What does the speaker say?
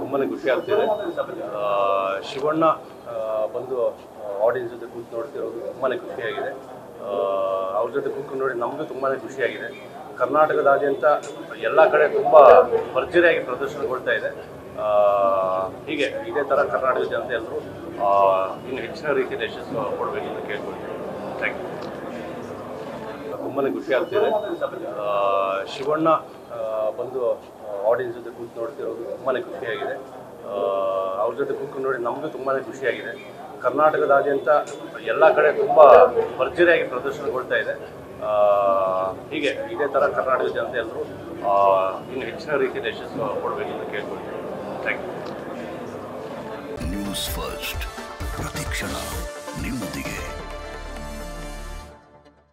ತುಂಬಾನೇ ಖುಷಿ ಆಗ್ತಿದೆ ಶಿವಣ್ಣ ಬಂದು ಆಡಿಯನ್ಸ್ ಜೊತೆ ಕೂತು ನೋಡ್ತಿರೋದು ತುಂಬಾನೇ ಖುಷಿಯಾಗಿದೆ ಅವರ ಜೊತೆ ಕೂತು ನೋಡಿ ನಮಗೂ ತುಂಬಾನೇ ಖುಷಿಯಾಗಿದೆ ಕರ್ನಾಟಕದಾದ್ಯಂತ ಎಲ್ಲ ಕಡೆ ತುಂಬ ಭರ್ಜರಿಯಾಗಿ ಪ್ರದರ್ಶನಗೊಳ್ತಾ ಇದೆ ಹೀಗೆ ಇದೇ ಥರ ಕರ್ನಾಟಕದ ಜನತೆ ಎಲ್ಲರೂ ಇನ್ನು ಹೆಚ್ಚಿನ ರೀತಿಯಲ್ಲಿ ಯಶಸ್ಸು ಕೊಡಬೇಕು ಅಂತ ಕೇಳ್ಕೊಳ್ತೀನಿ ಥ್ಯಾಂಕ್ ಯು ತುಂಬಾನೇ ಖುಷಿ ಆಗ್ತಿದೆ ಶಿವಣ್ಣ ಬಂದು ಆಡಿಯನ್ಸ್ ಜೊತೆ ಕೂತು ನೋಡ್ತಿರೋದು ತುಂಬಾನೇ ಖುಷಿಯಾಗಿದೆ ಅವ್ರ ಜೊತೆ ಕೂತ್ಕೊಂಡು ನೋಡಿ ನಮಗೂ ತುಂಬಾನೇ ಖುಷಿಯಾಗಿದೆ ಕರ್ನಾಟಕದಾದ್ಯಂತ ಎಲ್ಲ ಕಡೆ ತುಂಬ ಭರ್ಜರಿಯಾಗಿ ಪ್ರದರ್ಶನಗೊಳ್ತಾ ಇದೆ ಹೀಗೆ ಇದೇ ಥರ ಕರ್ನಾಟಕದ ಜನತೆ ಎಲ್ಲರೂ ಇನ್ನು ಹೆಚ್ಚಿನ ರೀತಿಯಲ್ಲಿ ಯಶಸ್ಸು ಕೊಡಬೇಕು ಅಂತ ಕೇಳ್ಕೊಳ್ತೀನಿ ಥ್ಯಾಂಕ್ ಯು ನ್ಯೂಸ್ ಫಸ್ಟ್ ಪ್ರತಿಕ್ಷಣ ನಿಮ್ಮೊಂದಿಗೆ